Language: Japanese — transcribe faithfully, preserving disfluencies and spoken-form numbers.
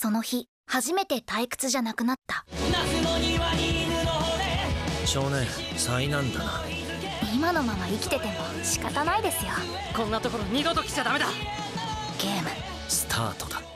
その日初めて退屈じゃなくなった。少年、災難だな。今のまま生きてても仕方ないですよ。こんなところ二度と来ちゃダメだ。ゲームスタートだ。